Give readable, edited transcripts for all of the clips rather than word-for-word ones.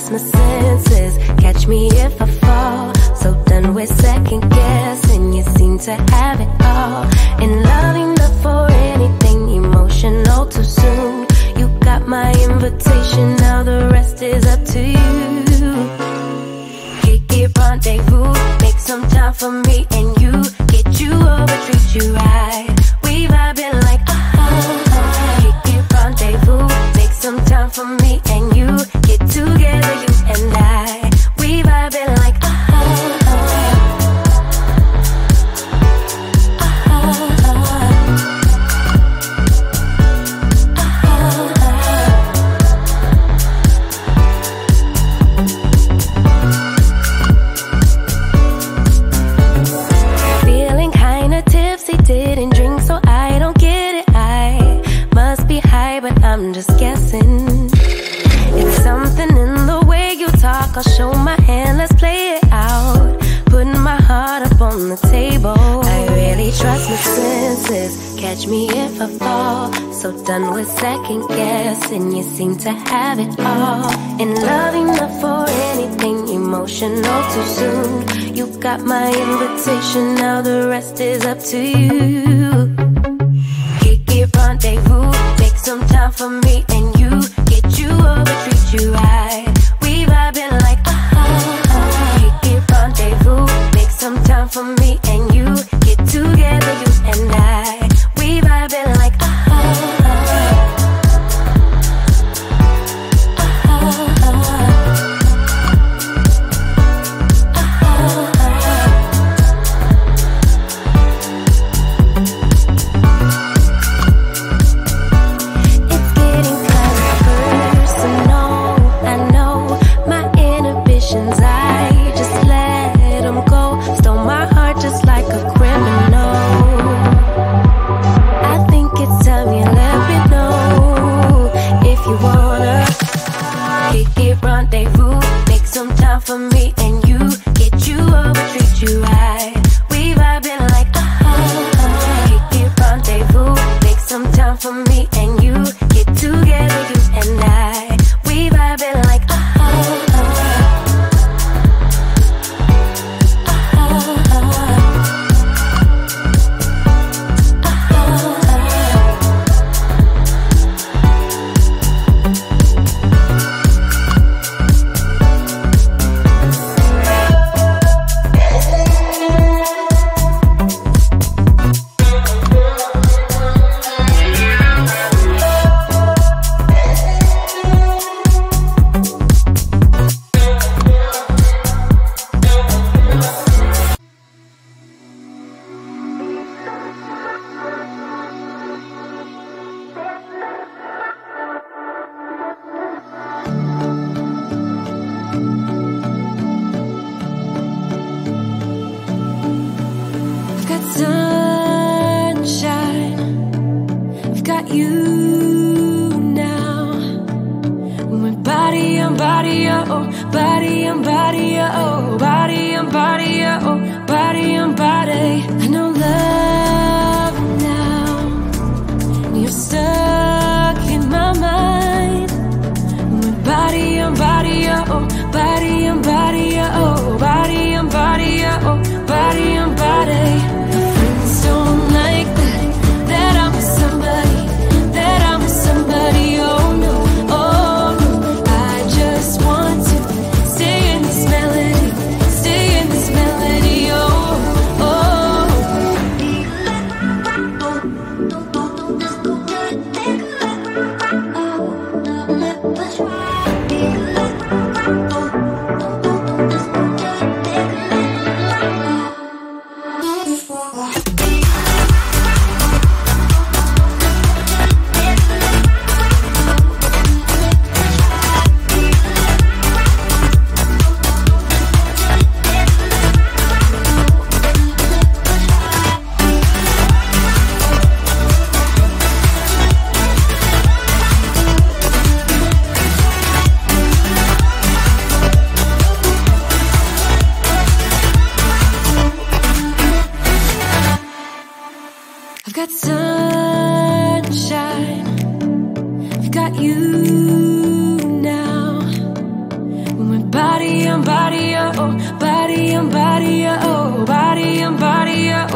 lost my senses. Catch me if I fall. So done with second guessing. You seem to have it all. And loving up for anything emotional too soon. You got my invitation. Now the rest is up to you. Kick it, rendezvous. Make some time for me and you. Get you over, treat you right. We vibing like ah. Kick it, rendezvous. Make some time for me and you. Get together, you and I. We vibing like ah. I'm just guessing. It's something in the way you talk. I'll show my hand, let's play it out. Putting my heart up on the table. I really trust my senses. Catch me if I fall. So done with second guessing. You seem to have it all. And loving up for anything emotional too soon. You got my invitation. Now the rest is up to you. Kick it, rendezvous. Some time for me and you. Get you over, treat you right. We vibing like ah. Kick it, rendezvous. Make some time for me and you. Get together, you and I. We vibing like ah.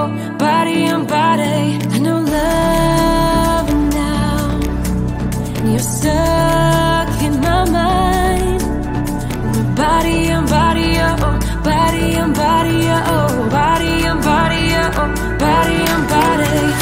go, body on body. I know love now, and you're stuck in my mind. We're body on body, oh, body on body, oh, body on body, oh, body on body.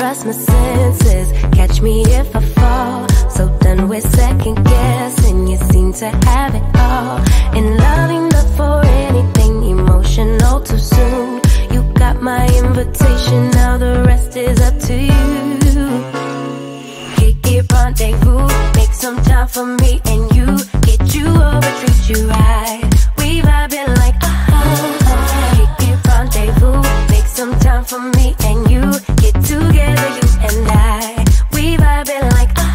trust my senses. Catch me if I fall. So done with second guessing. You seem to have it all. In love, enough for anything. Emotional too soon. You got my invitation. Now the rest is up to you. Kick it, rendezvous. Make some time for me and you. Get you over, treat you right. We vibing like ah. Kick it, rendezvous. Make some time for me and you. Get together, you and I. We vibing like ah.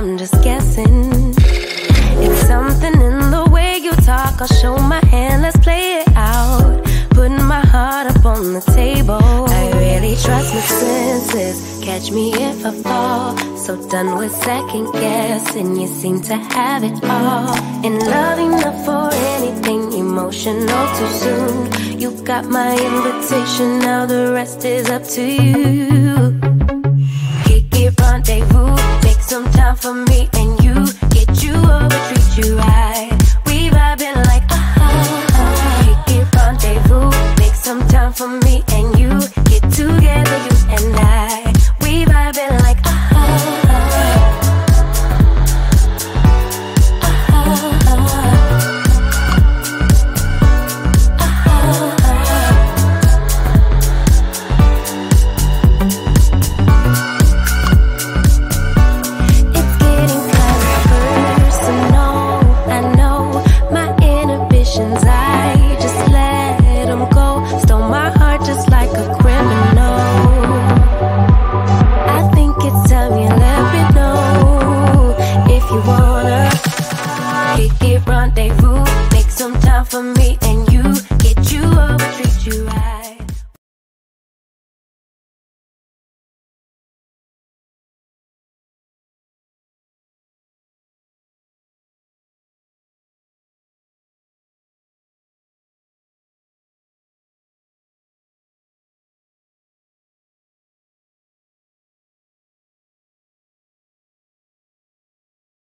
I'm just guessing. It's something in the way you talk. I'll show my hand, let's play it out. Putting my heart up on the table. I really trust my senses. Catch me if I fall. So done with second guessing. You seem to have it all. And love enough for anything. Emotional too soon. You got my invitation. Now the rest is up to you. Kick it, rendezvous. Some time for me and you. Get you over, treat you right.